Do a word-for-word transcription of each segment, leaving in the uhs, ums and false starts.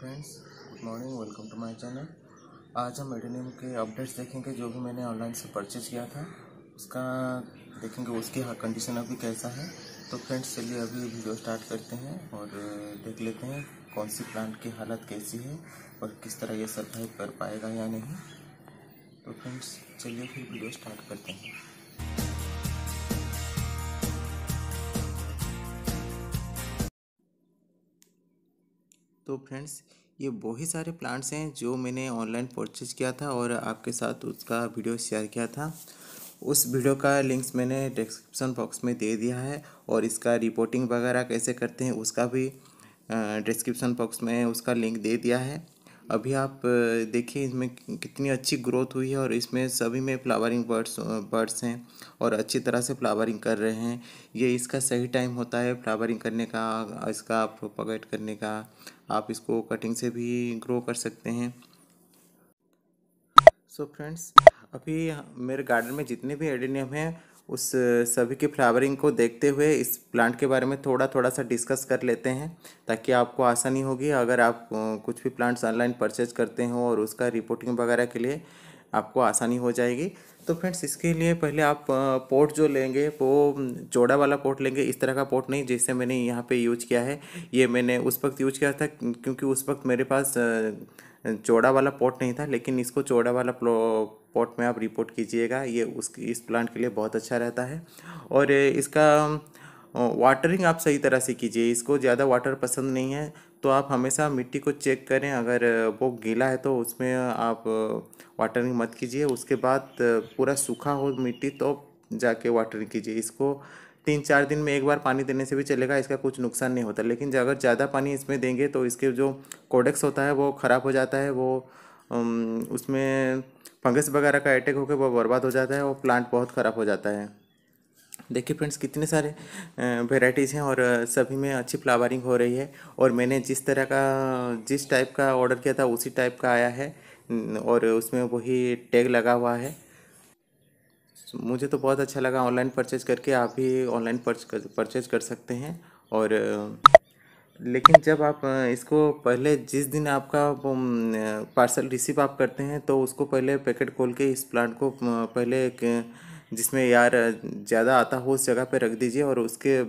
Friends, good morning, welcome to my channel. आज हम adenium के अपडेट्स देखेंगे जो भी मैंने ऑनलाइन से परचेज किया था उसका देखेंगे, उसकी कंडीशन अभी कैसा है। तो फ्रेंड्स चलिए अभी वीडियो स्टार्ट करते हैं और देख लेते हैं कौन सी प्लांट की हालत कैसी है और किस तरह ये सर्वाइव कर पाएगा या नहीं। तो फ्रेंड्स चलिए फिर वीडियो स्टार्ट करते हैं। तो फ्रेंड्स ये बहुत सारे प्लांट्स हैं जो मैंने ऑनलाइन परचेज किया था और आपके साथ उसका वीडियो शेयर किया था। उस वीडियो का लिंक्स मैंने डिस्क्रिप्शन बॉक्स में दे दिया है और इसका रिपोर्टिंग वगैरह कैसे करते हैं उसका भी डिस्क्रिप्शन बॉक्स में उसका लिंक दे दिया है। अभी आप देखिए इसमें कितनी अच्छी ग्रोथ हुई है और इसमें सभी में फ्लावरिंग बर्ड्स बर्ड्स हैं और अच्छी तरह से फ्लावरिंग कर रहे हैं। ये इसका सही टाइम होता है फ्लावरिंग करने का, इसका प्रोपगेट करने का। आप इसको कटिंग से भी ग्रो कर सकते हैं। सो फ्रेंड्स अभी मेरे गार्डन में जितने भी एडेनियम हैं उस सभी की फ्लावरिंग को देखते हुए इस प्लांट के बारे में थोड़ा थोड़ा सा डिस्कस कर लेते हैं ताकि आपको आसानी होगी। अगर आप कुछ भी प्लांट्स ऑनलाइन परचेज करते हो और उसका रिपोर्टिंग वगैरह के लिए आपको आसानी हो जाएगी। तो फ्रेंड्स इसके लिए पहले आप पोट जो लेंगे वो जोड़ा वाला पोट लेंगे, इस तरह का पोट नहीं जैसे मैंने यहाँ पे यूज किया है। ये मैंने उस वक्त यूज किया था क्योंकि उस वक्त मेरे पास जोड़ा वाला पोट नहीं था, लेकिन इसको जोड़ा वाला पोट में आप रिपोर्ट कीजिएगा। ये उस इस प्लांट के लिए बहुत अच्छा रहता है। और इसका वाटरिंग आप सही तरह से कीजिए, इसको ज़्यादा वाटर पसंद नहीं है तो आप हमेशा मिट्टी को चेक करें। अगर वो गीला है तो उसमें आप वाटरिंग मत कीजिए। उसके बाद पूरा सूखा हो मिट्टी तो जाके वाटरिंग कीजिए। इसको तीन चार दिन में एक बार पानी देने से भी चलेगा, इसका कुछ नुकसान नहीं होता। लेकिन अगर ज़्यादा पानी इसमें देंगे तो इसके जो कोडेक्स होता है वो ख़राब हो जाता है, वो उसमें फंगस वगैरह का अटैक होकर वो बर्बाद हो जाता है और प्लांट बहुत ख़राब हो जाता है। देखिए फ्रेंड्स कितने सारे वेराइटीज़ हैं और सभी में अच्छी फ्लावरिंग हो रही है। और मैंने जिस तरह का जिस टाइप का ऑर्डर किया था उसी टाइप का आया है और उसमें वही टैग लगा हुआ है। मुझे तो बहुत अच्छा लगा ऑनलाइन परचेज करके। आप भी ऑनलाइन परचेज कर सकते हैं। और लेकिन जब आप इसको पहले जिस दिन आपका पार्सल रिसीव आप करते हैं तो उसको पहले पैकेट खोल के इस प्लांट को पहले जिसमें यार ज़्यादा आता हो उस जगह पे रख दीजिए और उसके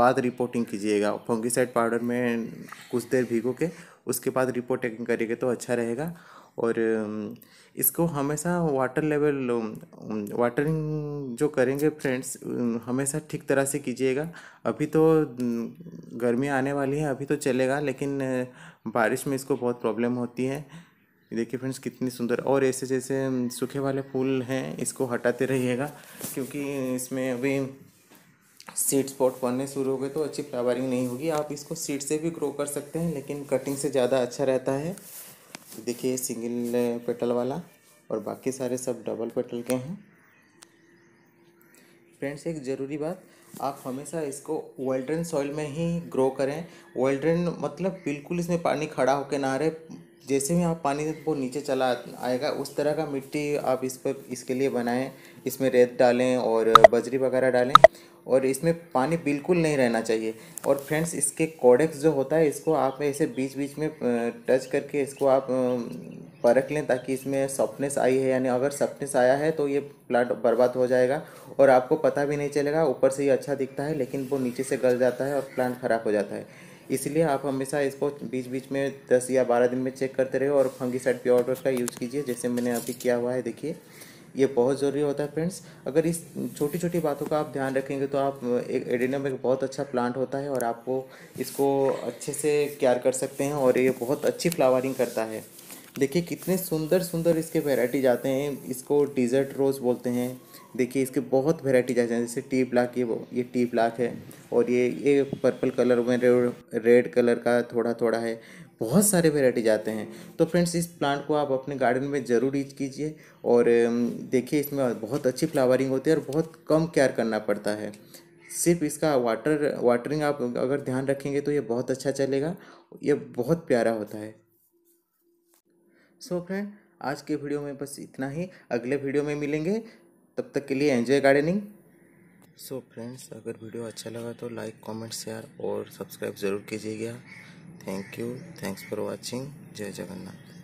बाद रिपोर्टिंग कीजिएगा। फंगीसाइड पाउडर में कुछ देर भिगो के उसके बाद रिपोर्टिंग करेंगे तो अच्छा रहेगा। और इसको हमेशा वाटर लेवल वाटरिंग जो करेंगे फ्रेंड्स हमेशा ठीक तरह से कीजिएगा। अभी तो गर्मी आने वाली है, अभी तो चलेगा, लेकिन बारिश में इसको बहुत प्रॉब्लम होती है। देखिए फ्रेंड्स कितनी सुंदर। और ऐसे जैसे सूखे वाले फूल हैं इसको हटाते रहिएगा क्योंकि इसमें अभी सीड स्पॉट बनने शुरू हो गए तो अच्छी फ्लावरिंग नहीं होगी। आप इसको सीड से भी ग्रो कर सकते हैं लेकिन कटिंग से ज़्यादा अच्छा रहता है। देखिए सिंगल पेटल वाला और बाकी सारे सब डबल पेटल के हैं। फ्रेंड्स एक ज़रूरी बात, आप हमेशा इसको वेल ड्रेन सॉइल में ही ग्रो करें। वेल ड्रेन मतलब बिल्कुल इसमें पानी खड़ा होकर ना रहे, जैसे भी आप पानी को नीचे चला आएगा उस तरह का मिट्टी आप इस पर इसके लिए बनाएं। इसमें रेत डालें और बजरी वगैरह डालें और इसमें पानी बिल्कुल नहीं रहना चाहिए। और फ्रेंड्स इसके कोडेक्स जो होता है इसको आप ऐसे बीच बीच में टच करके इसको आप परख लें ताकि इसमें सॉफ्टनेस आई है या नहीं। अगर सॉफ्टनेस आया है तो ये प्लांट बर्बाद हो जाएगा और आपको पता भी नहीं चलेगा। ऊपर से ये अच्छा दिखता है लेकिन वो नीचे से गल जाता है और प्लांट ख़राब हो जाता है। इसलिए आप हमेशा इसको बीच बीच में दस या बारह दिन में चेक करते रहे और फंगीसाइड प्योर का यूज़ कीजिए जैसे मैंने अभी किया हुआ है। देखिए ये बहुत ज़रूरी होता है फ्रेंड्स। अगर इस छोटी छोटी बातों का आप ध्यान रखेंगे तो आप एक एडेनियम एक बहुत अच्छा प्लांट होता है और आपको इसको अच्छे से केयर कर सकते हैं और ये बहुत अच्छी फ्लावरिंग करता है। देखिए कितने सुंदर सुंदर इसके वेराइटी जाते हैं। इसको डेजर्ट रोज़ बोलते हैं। देखिए इसके बहुत वेराइटी जाते हैं जैसे टी ब्लैक, ये ये टी ब्लैक है और ये ये पर्पल कलर में रेड कलर का थोड़ा थोड़ा है, बहुत सारे वेराइटी जाते हैं। तो फ्रेंड्स इस प्लांट को आप अपने गार्डन में ज़रूर यूज कीजिए और देखिए इसमें बहुत अच्छी फ्लावरिंग होती है और बहुत कम केयर करना पड़ता है। सिर्फ इसका वाटर वाटरिंग आप अगर ध्यान रखेंगे तो ये बहुत अच्छा चलेगा, ये बहुत प्यारा होता है। सो फ्रेंड आज के वीडियो में बस इतना ही, अगले वीडियो में मिलेंगे, तब तक के लिए एंजॉय गार्डनिंग। सो फ्रेंड्स अगर वीडियो अच्छा लगा तो लाइक, कमेंट, शेयर और सब्सक्राइब ज़रूर कीजिएगा। Thank you, thanks for watching, जय जगन्नाथ।